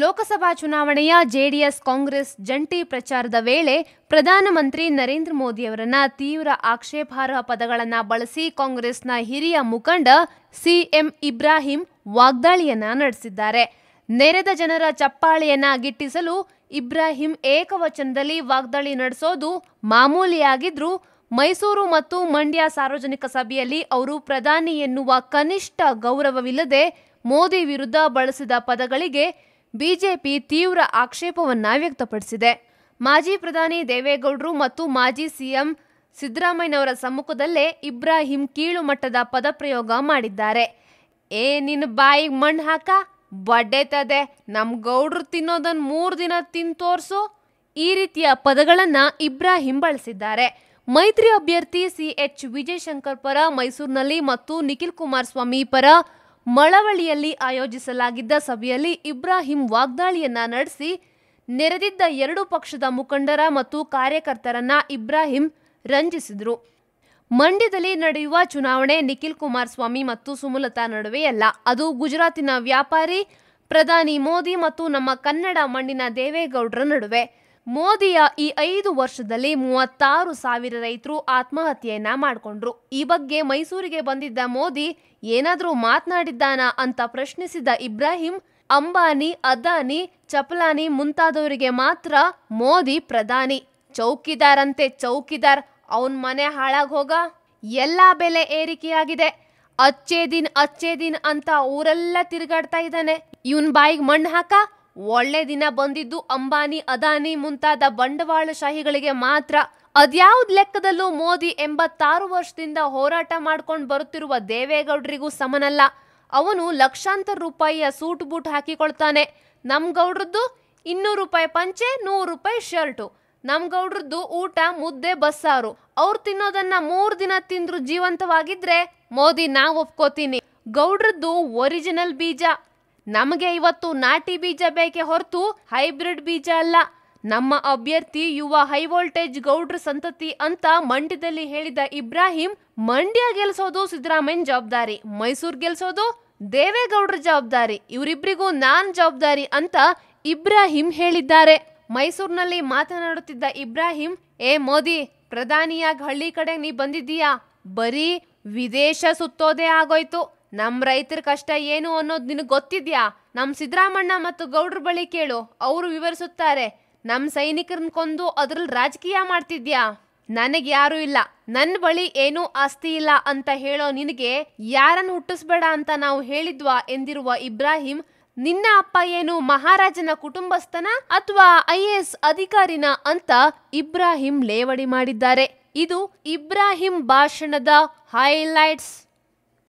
ಲೋಕಸಭಾ ಚುನಾವಣೆಯ ಜೆಡಿಎಸ್ ಕಾಂಗ್ರೆಸ್ ಜಂಟಿ ಪ್ರಚಾರದ ವೇಳೆ ಪ್ರಧಾನಮಂತ್ರಿ ನರೇಂದ್ರ ಮೋದಿ ಅವರನ್ನ ತೀವ್ರ ಆಕ್ಷೇಪಾರ್ಹ ಪದಗಳನ್ನು ಬಳಸಿ ಕಾಂಗ್ರೆಸ್ನ ಹಿರಿಯ ಮುಖಂಡ ಸಿಎಂ ಇಬ್ರಾಹಿಂ ವಾಗ್ದಾಳಿಯನ್ನ ನಡೆಸಿದ್ದಾರೆ. ನೆರೆದ ಜನರ ಚಪ್ಪಾಳೆಯನ್ನ ಗಿಟ್ಟಿಸಲು ಇಬ್ರಾಹಿಂ ಏಕವಚನದಲ್ಲಿ ವಾಗ್ದಾಳಿ ನಡೆಸೋದು ಮಾಮೂಲಿಯಾಗಿದ್ರೂ ಮೈಸೂರು ಮತ್ತು ಮಂಡ್ಯ ಸಾರ್ವಜನಿಕ ಸಭೆಯಲ್ಲಿ ಅವರು ಪ್ರಧಾನಿ ಎನ್ನುವ ಕನಿಷ್ಠ ಗೌರವವಿಲ್ಲದೆ ಮೋದಿ ವಿರುದ್ಧ ಬಳಸಿದ ಪದಗಳಿಗೆ ಬಿಜೆಪಿ ತೀವ್ರ ಆಕ್ಷೇಪವನ್ನ ವ್ಯಕ್ತಪಡಿಸಿದೆ. ಮಾಜಿ ಪ್ರಧಾನಿ ದೇವೇಗೌಡರು ಮತ್ತು ಮಾಜಿ ಸಿಎಂ ಸಿದ್ದರಾಮಯ್ಯನವರ ಸಮ್ಮುಖದಲ್ಲೇ ಇಬ್ರಾಹಿಂ ಕೀಳು ಮಟ್ಟದ ಪದಪ್ರಯೋಗ ಮಾಡಿದ್ದಾರೆ. ಏ ನಿನ್ನ ಬಾಯಿಗೆ ಮಣ್ಣು ಹಾಕ ಬಡ್ಡೆತದೆ, ನಮ್ಮ ಗೌಡ್ರು ತಿನ್ನೋದನ್ನು 3 ದಿನ ತಿನ್ ತೋರಿಸು, ಈ ರೀತಿಯ ಪದಗಳನ್ನ ಇಬ್ರಾಹಿಂ ಬಳಸಿದ್ದಾರೆ. ಮೈತ್ರಿ ಅಭ್ಯರ್ಥಿ ಸಿಜಯಶಂಕರ್ ಪರ ಮೈಸೂರಿನಲ್ಲಿ ಮತ್ತು ನಿಖಿಲ್ ಕುಮಾರ್ ಸ್ವಮಿ ಪರ ಮಳವಳ್ಳಿಯಲ್ಲಿ ಆಯೋಜಿಸಲಾಗಿದ್ದ ಸಭೆಯಲ್ಲಿ ಇಬ್ರಾಹಿಂ ವಾಗ್ದಾಳಿಯನ್ನ ನಡೆಸಿ ನೆರೆದಿದ್ದ 2 ಪಕ್ಷದ ಮುಖಂಡರ ಮತ್ತು ಕಾರ್ಯಕರ್ತರನ್ನ ಇಬ್ರಾಹಿಂ ರಂಜಿಸಿದರು. ಮಂಡ್ಯದಲ್ಲಿ ನಡೆಯುವ ಚುನಾವಣೆ ನಿಖಿಲ್ ಕುಮಾರ್ ಸ್ವಮಿ ಮತ್ತು ಸುಮಲತಾ ನಡುವೆಯಲ್ಲ, ಅದು ಗುಜರಾತಿನ ವ್ಯಾಪಾರಿ ಪ್ರಧಾನಿ ಮೋದಿ ಮತ್ತು ನಮ್ಮ ಕನ್ನಡ ಮಣ್ಣಿನ ದೇವೇಗೌಡರ ನಡುವೆ. ಮೋದಿಯ ಈ 5 ವರ್ಷದಲ್ಲಿ 36,000 ರೈತರು ಆತ್ಮಹತ್ಯೆಯನ್ನ ಮಾಡಿಕೊಂಡ್ರು. ಈ ಬಗ್ಗೆ ಮೈಸೂರಿಗೆ ಬಂದಿದ್ದ ಮೋದಿ ಏನಾದರೂ ಮಾತನಾಡಿದ್ದಾನಾ ಅಂತ ಪ್ರಶ್ನಿಸಿದ ಇಬ್ರಾಹಿಂ, ಅಂಬಾನಿ, ಅದಾನಿ, ಚಪಲಾನಿ ಮುಂತಾದವರಿಗೆ ಮಾತ್ರ ಮೋದಿ ಪ್ರಧಾನಿ, ಚೌಕಿದಾರಂತೆ ಚೌಕಿದಾರ್, ಅವನ ಮನೆ ಹಾಳಾಗೋಗ, ಎಲ್ಲ ಬೆಲೆ ಏರಿಕೆಯಾಗಿದೆ, ಅಚ್ಚೇ ದಿನ್ ಅಂತ ಊರೆಲ್ಲ ತಿರುಗಾಡ್ತಾ ಇದ್ದಾನೆ, ಇವನ್ ಬಾಯಿಗೆ ಮಣ್ಣು ಹಾಕ, ಒಳ್ಳೆ ದಿನ ಬಂದಿದ್ದು ಅಂಬಾನಿ ಅದಾನಿ ಮುಂತಾದ ಬಂಡವಾಳಶಾಹಿಗಳಿಗೆ ಮಾತ್ರ. ಅದ್ಯಾವ್ದು ಲೆಕ್ಕದಲ್ಲೂ ಮೋದಿ 86 ವರ್ಷದಿಂದ ಹೋರಾಟ ಮಾಡ್ಕೊಂಡು ಬರುತ್ತಿರುವ ದೇವೇಗೌಡರಿಗೂ ಸಮನಲ್ಲ. ಅವನು ಲಕ್ಷಾಂತರ ರೂಪಾಯಿಯ ಸೂಟ್ ಬೂಟ್ ಹಾಕಿಕೊಳ್ತಾನೆ, ನಮ್ಮ ಗೌಡ್ರದ್ದು 200 ರೂಪಾಯಿ ಪಂಚೆ, 100 ರೂಪಾಯಿ ಶರ್ಟು, ನಮ್ಮ ಗೌಡ್ರದ್ದು ಊಟ ಮುದ್ದೆ ಬಸ್ಸಾರು, ಅವ್ರು ತಿನ್ನೋದನ್ನ 3 ದಿನ ತಿಂದ್ರು ಜೀವಂತವಾಗಿದ್ರೆ ಮೋದಿ ನಾ ಒಪ್ಕೋತೀನಿ, ಗೌಡ್ರದ್ದು ಒರಿಜಿನಲ್ ಬೀಜ, ನಮಗೆ ಇವತ್ತು ನಾಟಿ ಬೀಜ ಬೇಕೇ ಹೊರತು ಹೈಬ್ರಿಡ್ ಬೀಜ ಅಲ್ಲ, ನಮ್ಮ ಅಭ್ಯರ್ಥಿ ಯುವ ಹೈವೋಲ್ಟೇಜ್ ಗೌಡ್ರ ಸಂತತಿ ಅಂತ ಮಂಡ್ಯದಲ್ಲಿ ಹೇಳಿದ ಇಬ್ರಾಹಿಂ, ಮಂಡ್ಯ ಗೆಲ್ಸೋದು ಸಿದ್ದರಾಮಯ್ಯ ಜವಾಬ್ದಾರಿ, ಮೈಸೂರು ಗೆಲ್ಸೋದು ದೇವೇಗೌಡ್ರ ಜವಾಬ್ದಾರಿ, ಇವರಿಬ್ಬರಿಗೂ ನಾನ್ ಜವಾಬ್ದಾರಿ ಅಂತ ಇಬ್ರಾಹಿಂ ಹೇಳಿದ್ದಾರೆ. ಮೈಸೂರಿನಲ್ಲಿ ಮಾತನಾಡುತ್ತಿದ್ದ ಇಬ್ರಾಹಿಂ, ಏ ಮೋದಿ, ಪ್ರಧಾನಿಯಾಗಿ ಹಳ್ಳಿ ಕಡೆ ನೀ ಬಂದಿದ್ದೀಯಾ, ಬರೀ ವಿದೇಶ ಸುತ್ತೋದೇ ಆಗೋಯ್ತು, ನಮ್ಮ ರೈತರ ಕಷ್ಟ ಏನು ಅನ್ನೋದು ನಿನಗೆ ಗೊತ್ತಿದ್ಯಾ, ನಮ್ಮ ಸಿದ್ದರಾಮಣ್ಣ ಮತ್ತು ಗೌಡ್ರ ಬಳಿ ಕೇಳು, ಅವರು ವಿವರಿಸುತ್ತಾರೆ, ನಮ್ಮ ಸೈನಿಕರನ್ನ ಕೊಂದು ಅದರಲ್ಲಿ ರಾಜಕೀಯ ಮಾಡ್ತಿದ್ಯಾ, ನನಗೆ ಯಾರೂ ಇಲ್ಲ, ನನ್ನ ಬಳಿ ಏನೂ ಆಸ್ತಿ ಇಲ್ಲ ಅಂತ ಹೇಳೋ ನಿನಗೆ ಯಾರನ್ನು ಹುಟ್ಟಿಸ್ಬೇಡ ಅಂತ ನಾವು ಹೇಳಿದ್ವಾ ಎಂದಿರುವ ಇಬ್ರಾಹಿಂ, ನಿನ್ನ ಅಪ್ಪ ಏನು ಮಹಾರಾಜನ ಕುಟುಂಬಸ್ಥನ ಅಥವಾ IAS ಅಧಿಕಾರಿನ ಅಂತ ಇಬ್ರಾಹಿಂ ಲೇವಡಿ ಮಾಡಿದ್ದಾರೆ. ಇದು ಇಬ್ರಾಹಿಂ ಭಾಷಣದ ಹೈಲೈಟ್ಸ್.